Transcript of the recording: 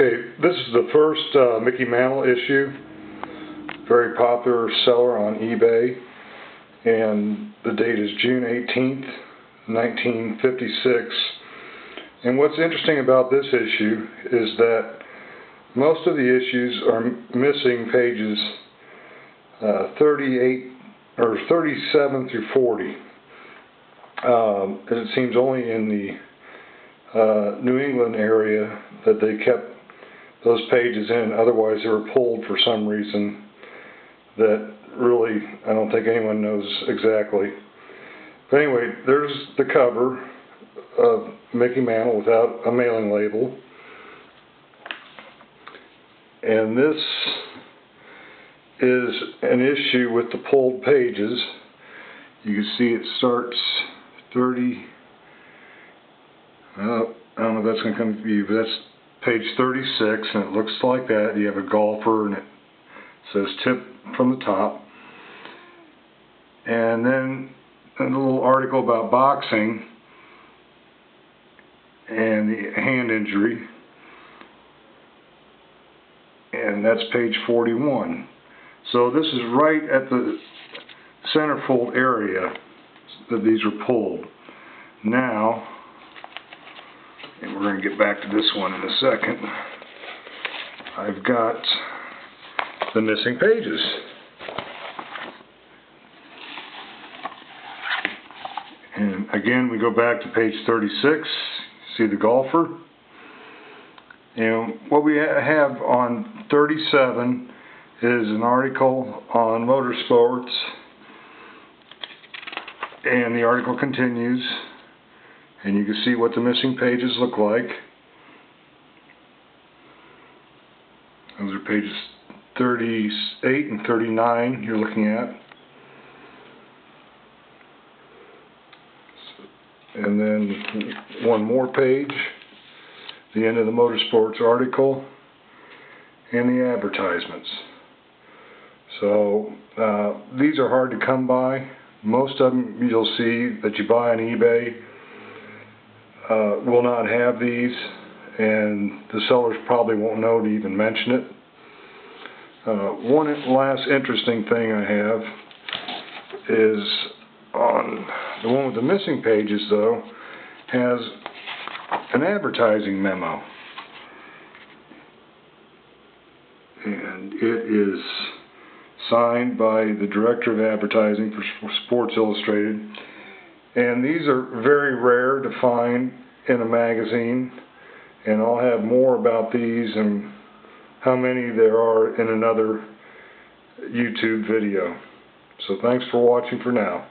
Okay, this is the first Mickey Mantle issue, very popular seller on eBay, and the date is June 18th, 1956. And what's interesting about this issue is that most of the issues are missing pages 38 or 37 through 40, and it seems only in the New England area that they kept those pages in. Otherwise they were pulled for some reason that really I don't think anyone knows exactly. But anyway, there's the cover of Mickey Mantle without a mailing label, and this is an issue with the pulled pages. You can see it starts 30, I don't know if that's going to come to view, but that's page 36, and it looks like that. You have a golfer, and it says tip from the top. And then a little article about boxing and the hand injury, and that's page 41. So this is right at the centerfold area that these are pulled. Now, and we're going to get back to this one in a second, I've got the missing pages. And again, we go back to page 36, see the golfer. And what we have on 37 is an article on motorsports, and the article continues, and you can see what the missing pages look like. Those are pages 38 and 39 you're looking at. And then one more page, the end of the motorsports article, and the advertisements. So these are hard to come by. Most of them you'll see that you buy on eBay will not have these, and the sellers probably won't know to even mention it. One last interesting thing I have is on the one with the missing pages, though, has an advertising memo. And it is signed by the director of advertising for Sports Illustrated, and these are very rare to find in a magazine, and I'll have more about these and how many there are in another YouTube video. So thanks for watching for now.